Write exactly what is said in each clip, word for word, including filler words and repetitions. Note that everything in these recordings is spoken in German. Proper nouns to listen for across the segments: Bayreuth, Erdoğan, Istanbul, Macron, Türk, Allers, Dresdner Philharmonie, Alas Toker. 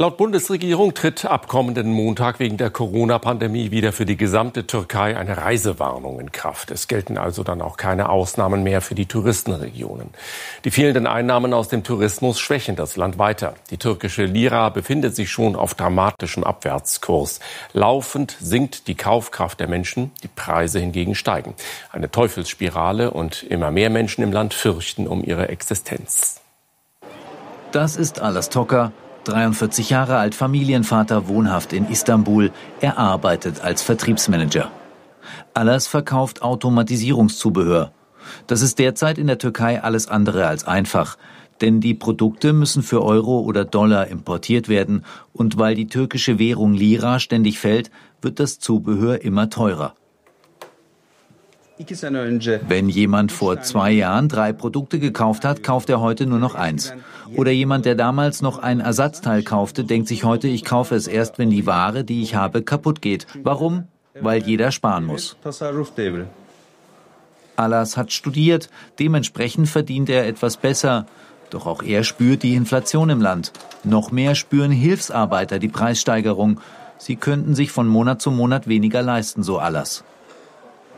Laut Bundesregierung tritt ab kommenden Montag wegen der Corona-Pandemie wieder für die gesamte Türkei eine Reisewarnung in Kraft. Es gelten also dann auch keine Ausnahmen mehr für die Touristenregionen. Die fehlenden Einnahmen aus dem Tourismus schwächen das Land weiter. Die türkische Lira befindet sich schon auf dramatischem Abwärtskurs. Laufend sinkt die Kaufkraft der Menschen, die Preise hingegen steigen. Eine Teufelsspirale, und immer mehr Menschen im Land fürchten um ihre Existenz. Das ist Alas Toker. dreiundvierzig Jahre alt, Familienvater, wohnhaft in Istanbul. Er arbeitet als Vertriebsmanager. Allers verkauft Automatisierungszubehör. Das ist derzeit in der Türkei alles andere als einfach. Denn die Produkte müssen für Euro oder Dollar importiert werden. Und weil die türkische Währung Lira ständig fällt, wird das Zubehör immer teurer. Wenn jemand vor zwei Jahren drei Produkte gekauft hat, kauft er heute nur noch eins. Oder jemand, der damals noch ein Ersatzteil kaufte, denkt sich heute, ich kaufe es erst, wenn die Ware, die ich habe, kaputt geht. Warum? Weil jeder sparen muss. Alas hat studiert, dementsprechend verdient er etwas besser. Doch auch er spürt die Inflation im Land. Noch mehr spüren Hilfsarbeiter die Preissteigerung. Sie könnten sich von Monat zu Monat weniger leisten, so Alas.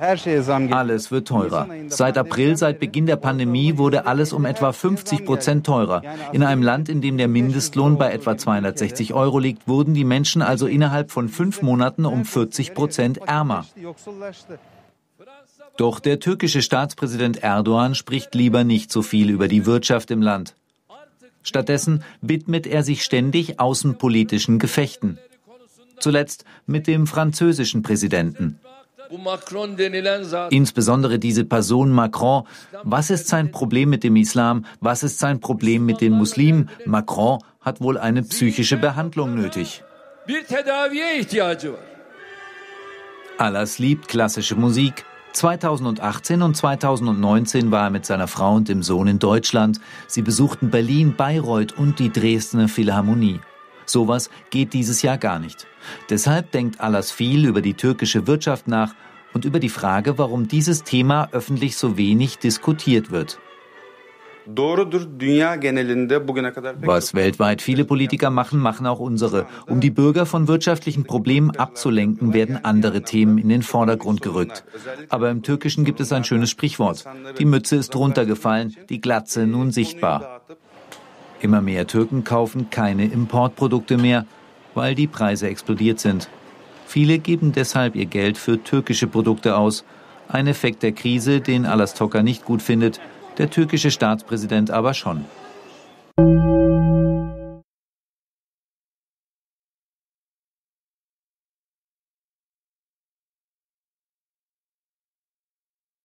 Alles wird teurer. Seit April, seit Beginn der Pandemie, wurde alles um etwa fünfzig Prozent teurer. In einem Land, in dem der Mindestlohn bei etwa zweihundertsechzig Euro liegt, wurden die Menschen also innerhalb von fünf Monaten um vierzig Prozent ärmer. Doch der türkische Staatspräsident Erdoğan spricht lieber nicht so viel über die Wirtschaft im Land. Stattdessen widmet er sich ständig außenpolitischen Gefechten. Zuletzt mit dem französischen Präsidenten. Insbesondere diese Person Macron. Was ist sein Problem mit dem Islam? Was ist sein Problem mit den Muslimen? Macron hat wohl eine psychische Behandlung nötig. Alas liebt klassische Musik. zweitausendachtzehn und zweitausendneunzehn war er mit seiner Frau und dem Sohn in Deutschland. Sie besuchten Berlin, Bayreuth und die Dresdner Philharmonie. Sowas geht dieses Jahr gar nicht. Deshalb denkt Alas viel über die türkische Wirtschaft nach und über die Frage, warum dieses Thema öffentlich so wenig diskutiert wird. Was weltweit viele Politiker machen, machen auch unsere. Um die Bürger von wirtschaftlichen Problemen abzulenken, werden andere Themen in den Vordergrund gerückt. Aber im Türkischen gibt es ein schönes Sprichwort: Die Mütze ist runtergefallen, die Glatze nun sichtbar. Immer mehr Türken kaufen keine Importprodukte mehr, weil die Preise explodiert sind. Viele geben deshalb ihr Geld für türkische Produkte aus. Ein Effekt der Krise, den Alas Toker nicht gut findet, der türkische Staatspräsident aber schon.